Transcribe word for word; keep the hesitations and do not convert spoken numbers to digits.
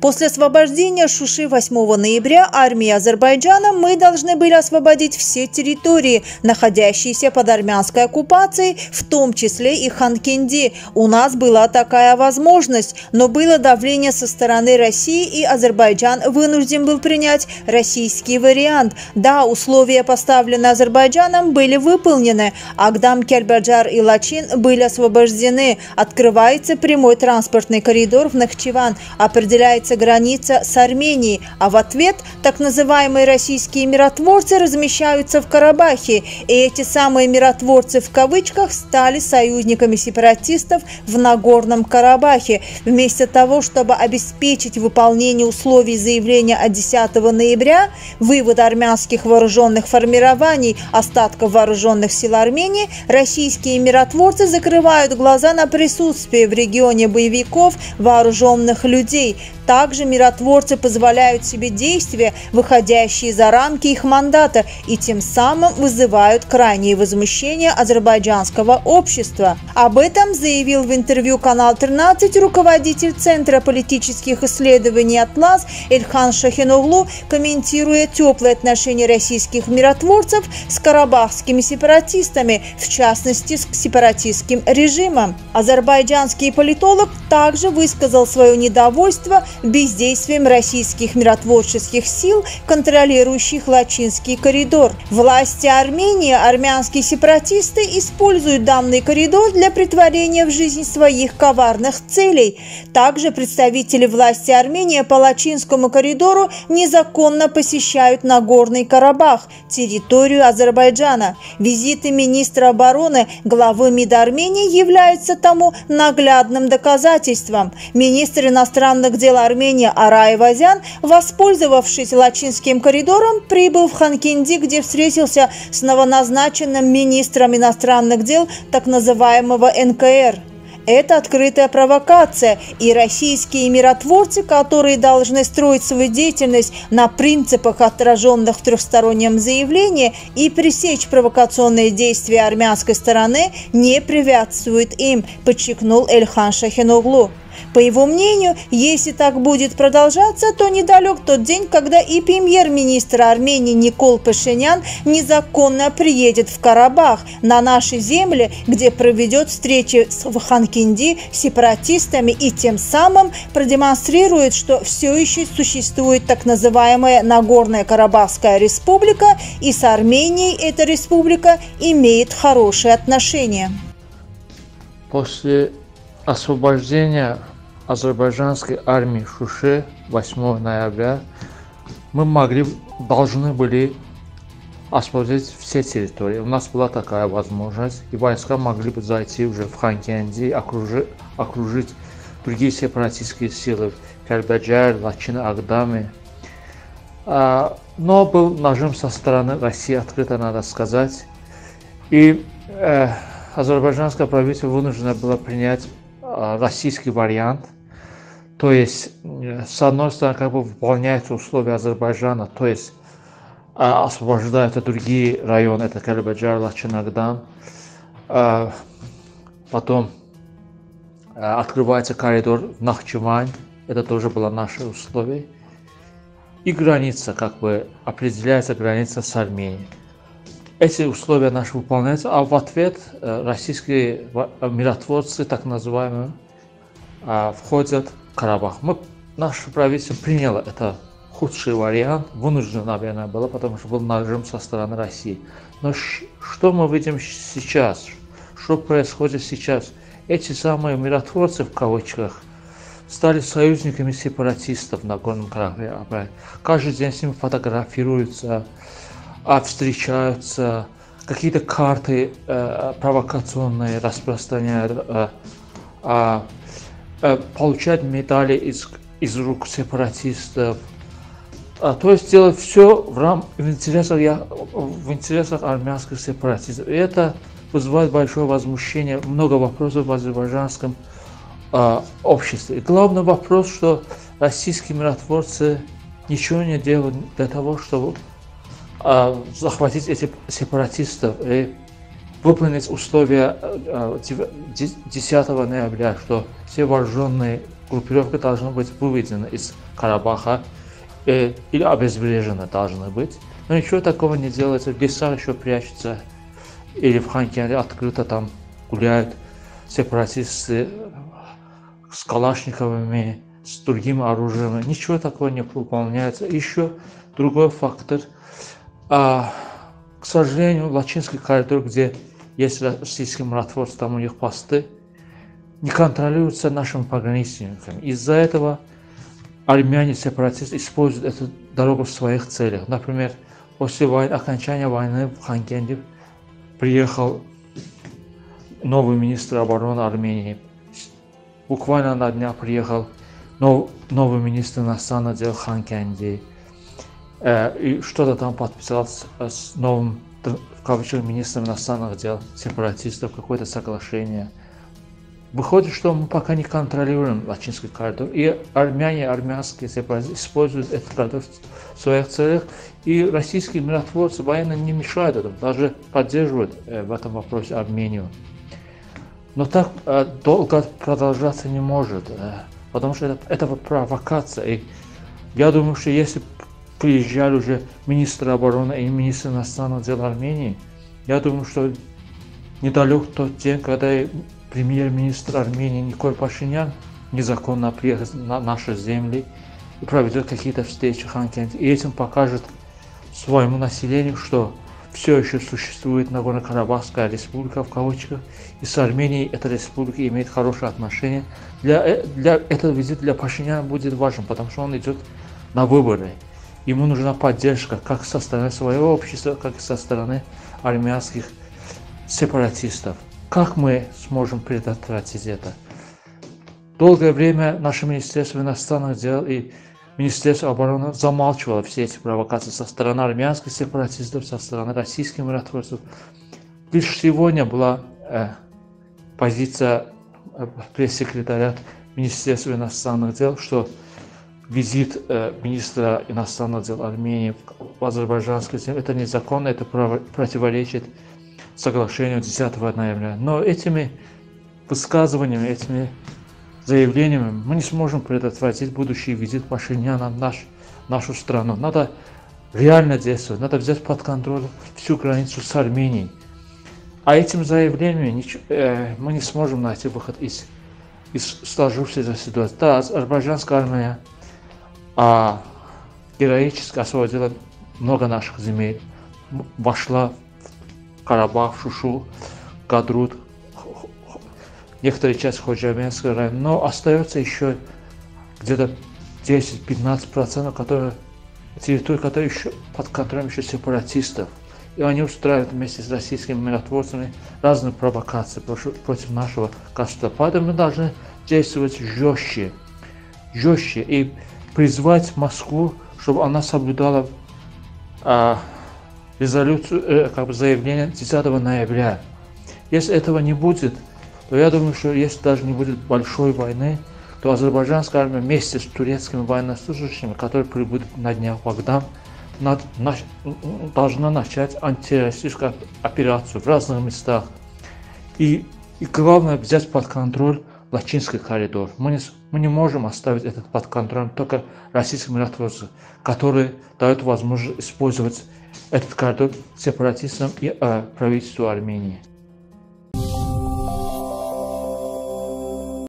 После освобождения Шуши восьмого ноября армии Азербайджана мы должны были освободить все территории, находящиеся под армянской оккупацией, в том числе и Ханкенди. У нас была такая возможность, но было давление со стороны России, и Азербайджан вынужден был принять российский вариант. Да, условия, поставленные Азербайджаном, были выполнены. Агдам, Кельбаджар и Лачин были освобождены. Открывается прямой транспортный коридор в Нахчеван. Определяется граница с Арменией, а в ответ так называемые российские миротворцы размещаются в Карабахе, и эти самые миротворцы в кавычках стали союзниками сепаратистов в Нагорном Карабахе. Вместо того, чтобы обеспечить выполнение условий заявления от десятого ноября, вывод армянских вооруженных формирований, остатков вооруженных сил Армении, российские миротворцы закрывают глаза на присутствие в регионе боевиков вооруженных людей. Также миротворцы позволяют себе действия, выходящие за рамки их мандата, и тем самым вызывают крайние возмущения азербайджанского общества. Об этом заявил в интервью Канал тринадцать руководитель Центра политических исследований «Атлас» Эльхан Шахиноглу, комментируя теплые отношения российских миротворцев с карабахскими сепаратистами, в частности с сепаратистским режимом. Азербайджанский политолог также высказал свое недовольство бездействием российских миротворческих сил, контролирующих Лачинский коридор. Власти Армении, армянские сепаратисты используют данный коридор для притворения в жизнь своих коварных целей. Также представители власти Армении по Лачинскому коридору незаконно посещают Нагорный Карабах, территорию Азербайджана. Визиты министра обороны, главы МИД Армении, являются тому наглядным доказательством. Министр иностранных дел Армения Араев Вазян, воспользовавшись Лачинским коридором, прибыл в Ханкенди, где встретился с новоназначенным министром иностранных дел так называемого эн ка эр. Это открытая провокация, и российские миротворцы, которые должны строить свою деятельность на принципах, отраженных в трехстороннем заявлении, и пресечь провокационные действия армянской стороны, не приветствуют им, подчеркнул Эльхан Шахиноглу. По его мнению, если так будет продолжаться, то недалек тот день, когда и премьер-министр Армении Никол Пашинян незаконно приедет в Карабах, на наши земли, где проведет встречи в Ханкенди с сепаратистами, и тем самым продемонстрирует, что все еще существует так называемая Нагорно-Карабахская республика, и с Арменией эта республика имеет хорошие отношения. После освобождение азербайджанской армии в Шуше восьмого ноября мы могли, должны были освободить все территории. У нас была такая возможность, и войска могли бы зайти уже в Ханкенди, окружить, окружить другие сепаратистские силы, Кельбаджар, Лачин, Агдаме. Но был нажим со стороны России, открыто надо сказать, и э, азербайджанское правительство вынуждено было принять российский вариант, то есть с одной стороны как бы выполняются условия Азербайджана, то есть освобождаются другие районы, это Кельбаджар, Лачин, Агдам, потом открывается коридор в Нахчевань, это тоже было наши условия, и граница, как бы определяется граница с Арменией. Эти условия наши выполняются, а в ответ российские миротворцы, так называемые, входят в Карабах. Мы, наше правительство приняло это худший вариант, вынуждено, наверное, было, потому что был нажим со стороны России. Но что мы видим сейчас? Что происходит сейчас? Эти самые миротворцы, в кавычках, стали союзниками сепаратистов на Нагорном Карабахе. Каждый день с ними фотографируются, а встречаются, какие-то карты э, провокационные распространяют, э, э, э, получают медали из, из рук сепаратистов. А, то есть делают все в, рам, в, интересах, я, в интересах армянских сепаратистов. И это вызывает большое возмущение, много вопросов в азербайджанском э, обществе. И главный вопрос, что российские миротворцы ничего не делают для того, чтобы захватить этих сепаратистов и выполнить условия десятого ноября, что все вооруженные группировки должны быть выведены из Карабаха э, или обезврежены должны быть. Но ничего такого не делается. В лесах еще прячется или в Ханкенде открыто там гуляют сепаратисты с калашниковыми, с другим оружием. Ничего такого не выполняется. Еще другой фактор. А, к сожалению, Лачинский коридор, где есть российский миротворцы, там у них посты, не контролируются нашими пограничниками. Из-за этого армяне-сепаратисты используют эту дорогу в своих целях. Например, после войны, окончания войны в Хангенде приехал новый министр обороны Армении. Буквально на днях приехал нов, новый министр иностранных дел Хангенде. Э, и что-то там подписал с, с новым, в кавычках, министром иностранных дел сепаратистов, какое-то соглашение. Выходит, что мы пока не контролируем Лачинский коридор, и армяне, армянские сепаратисты используют этот коридор в своих целях, и российские миротворцы военно не мешают этому, даже поддерживают э, в этом вопросе Армению. Но так э, долго продолжаться не может, э, потому что это, это провокация. И я думаю, что если приезжали уже министры обороны и министры иностранных дел Армении, я думаю, что недалек тот день, когда премьер-министр Армении Никол Пашинян незаконно приехал на наши земли и проведет какие-то встречи в Ханкенде. И этим покажет своему населению, что все еще существует Нагорно-Карабахская республика, в кавычках, и с Арменией эта республика имеет хорошие отношения. Для, для, этот визит для Пашиняна будет важен, потому что он идет на выборы. Ему нужна поддержка как со стороны своего общества, как и со стороны армянских сепаратистов. Как мы сможем предотвратить это? Долгое время наше Министерство иностранных дел и Министерство обороны замалчивало все эти провокации со стороны армянских сепаратистов, со стороны российских миротворцев. Лишь сегодня была э, позиция э, пресс-секретаря Министерства иностранных дел, что визит э, министра иностранных дел Армении в азербайджанской земле – это незаконно, это противоречит соглашению десятого ноября. Но этими высказываниями, этими заявлениями мы не сможем предотвратить будущий визит Пашиняна в наш, нашу страну. Надо реально действовать, надо взять под контроль всю границу с Арменией. А этим заявлениями ничего, э, мы не сможем найти выход из, из сложившейся ситуации. Да, азербайджанская армия а, героически освободила много наших земель, вошла Карабах, Шушу, Кадрут, некоторые части Ходжавенского района, но остается еще где-то десять-пятнадцать процентов, которые, территории, которые еще под контролем еще сепаратистов. И они устраивают вместе с российскими миротворцами разные провокации против, против нашего государства. Поэтому мы должны действовать жестче, жестче и призвать Москву, чтобы она соблюдала а, резолюцию, как бы заявление десятого ноября. Если этого не будет, то я думаю, что если даже не будет большой войны, то азербайджанская армия вместе с турецкими военнослужащими, которые прибудут на днях в Багдад, над, нач, должна начать антитеррористическую операцию в разных местах. И, и главное взять под контроль Лачинский коридор. Мы не, мы не можем оставить этот под контролем только российских миротворцев, которые дают возможность использовать этот коридор сепаратистам и э, правительству Армении.